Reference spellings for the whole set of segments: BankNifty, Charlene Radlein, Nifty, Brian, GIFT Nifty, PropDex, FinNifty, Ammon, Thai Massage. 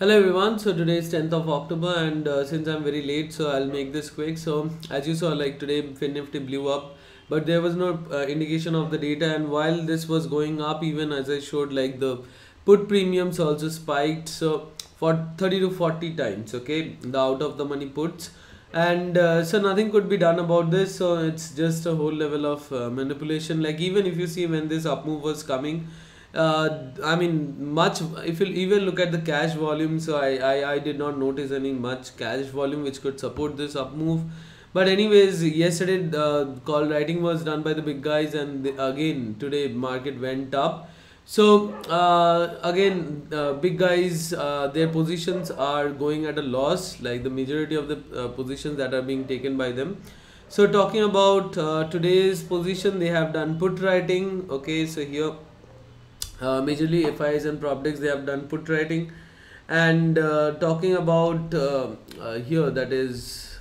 Hello everyone, so today is 10th of October and since I'm very late, so I'll make this quick. So as you saw, like today FinNifty blew up, but there was no indication of the data, and while this was going up, even as I showed, like the put premiums also spiked, so for 30 to 40 times, okay, the out of the money puts, and so nothing could be done about this. So it's just a whole level of manipulation. Like even if you see when this up move was coming, I mean much, if you even look at the cash volume, so I did not notice any much cash volume which could support this up move. But anyways, yesterday call writing was done by the big guys, and again today market went up. So again big guys, their positions are going at a loss, like the majority of the positions that are being taken by them. So talking about today's position, they have done put writing, okay, so here majorly FIs and PropDex, they have done put writing. And talking about here, that is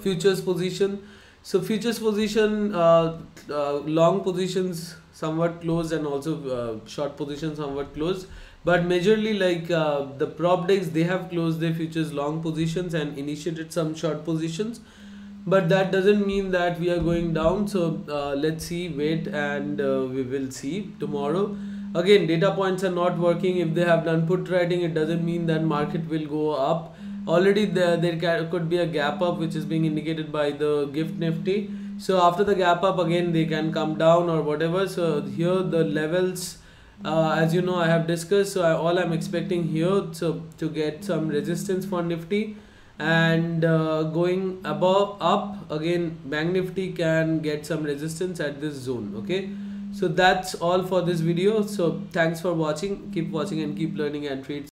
futures position. So futures position, long positions somewhat closed, and also short position somewhat closed, but majorly like the PropDex, they have closed their futures long positions and initiated some short positions, but that doesn't mean that we are going down. So let's see, wait, and we will see tomorrow. Again, data points are not working. If they have done put writing, it doesn't mean that market will go up. Already there could be a gap up which is being indicated by the GIFT Nifty. So after the gap up, again they can come down or whatever. So here the levels, as you know, I have discussed. So all I'm expecting here, so to get some resistance for Nifty, and going above up again, Bank Nifty can get some resistance at this zone. Okay. So that's all for this video. So thanks for watching. Keep watching and keep learning and trade.